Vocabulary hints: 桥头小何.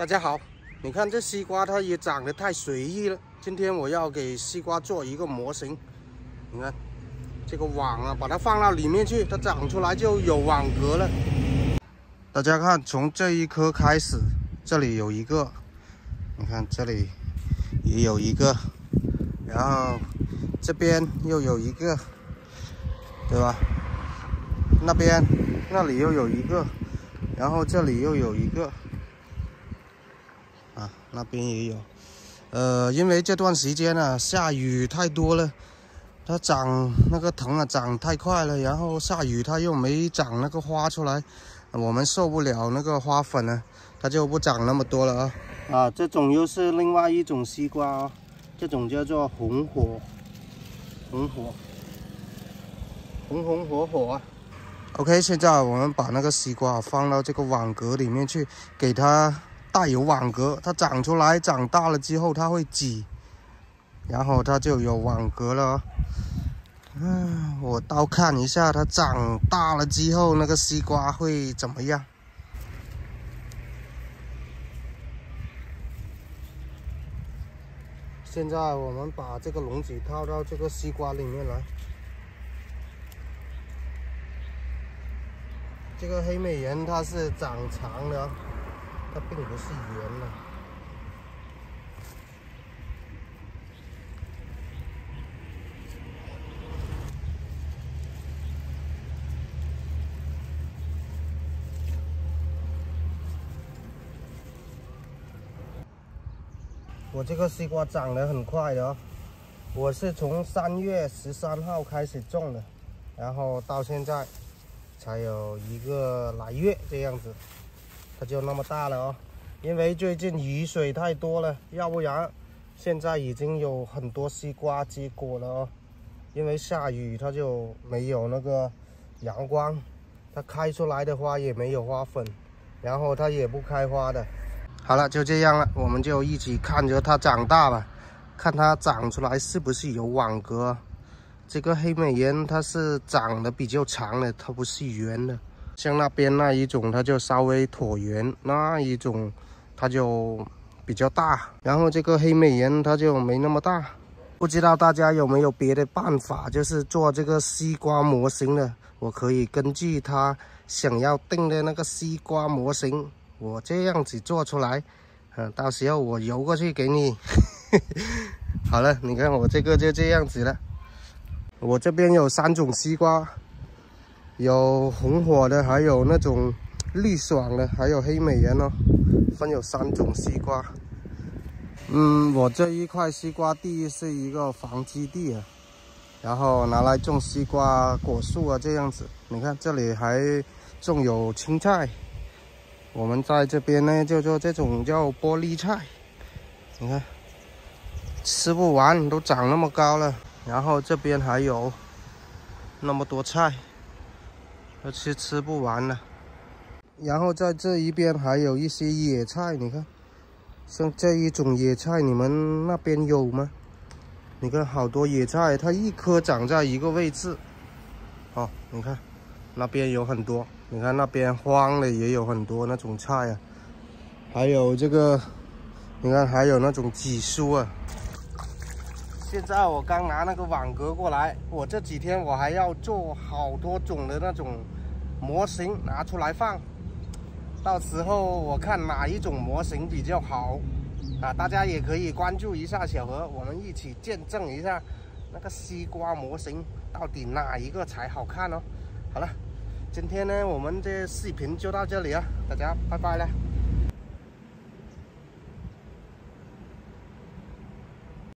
大家好，你看这西瓜它也长得太随意了。今天我要给西瓜做一个模型，你看这个网啊，把它放到里面去，它长出来就有网格了。大家看，从这一颗开始，这里有一个，你看这里也有一个，然后这边又有一个，对吧？那边那里又有一个，然后这里又有一个。 啊，那边也有，因为这段时间啊，下雨太多了，它长那个藤啊长太快了，然后下雨它又没长那个花出来，我们受不了那个花粉啊，它就不长那么多了啊。啊，这种又是另外一种西瓜啊，这种叫做红红火火啊。OK， 现在我们把那个西瓜放到这个网格里面去，给它。 带有网格，它长出来长大了之后，它会挤，然后它就有网格了。嗯，我倒看一下它长大了之后那个西瓜会怎么样。现在我们把这个笼子套到这个西瓜里面来。这个黑美人它是长长的。 它并不是圆的。我这个西瓜长得很快的哦，我是从3月13号开始种的，然后到现在才有1个来月这样子。 它就那么大了哦，因为最近雨水太多了，要不然现在已经有很多西瓜结果了哦。因为下雨它就没有那个阳光，它开出来的花也没有花粉，然后它也不开花的。好了，就这样了，我们就一起看着它长大吧，看它长出来是不是有网格。这个黑美人它是长得比较长的，它不是圆的。 像那边那一种，它就稍微椭圆，那一种它就比较大。然后这个黑美人它就没那么大。不知道大家有没有别的办法，就是做这个西瓜模型的，我可以根据它想要定的那个西瓜模型，我这样子做出来。到时候我邮过去给你。好了，你看我这个就这样子了。我这边有3种西瓜。 有红火的，还有那种绿爽的，还有黑美人哦，分有3种西瓜。嗯，我这一块西瓜地是一个防基地啊，然后拿来种西瓜果树啊，这样子。你看这里还种有青菜，我们在这边呢就做这种叫玻璃菜。你看，吃不完都长那么高了，然后这边还有那么多菜。 而且吃不完了，然后在这一边还有一些野菜，你看，像这一种野菜，你们那边有吗？你看好多野菜，它一颗长在一个位置。哦，你看那边有很多，你看那边荒的也有很多那种菜啊，还有这个，你看还有那种紫苏啊。现在我刚拿那个网格过来，我这几天我还要做好多种的那种。 模型拿出来放，到时候我看哪一种模型比较好啊！大家也可以关注一下小何，我们一起见证一下那个西瓜模型到底哪一个才好看哦。好了，今天呢我们这视频就到这里啊，大家拜拜了。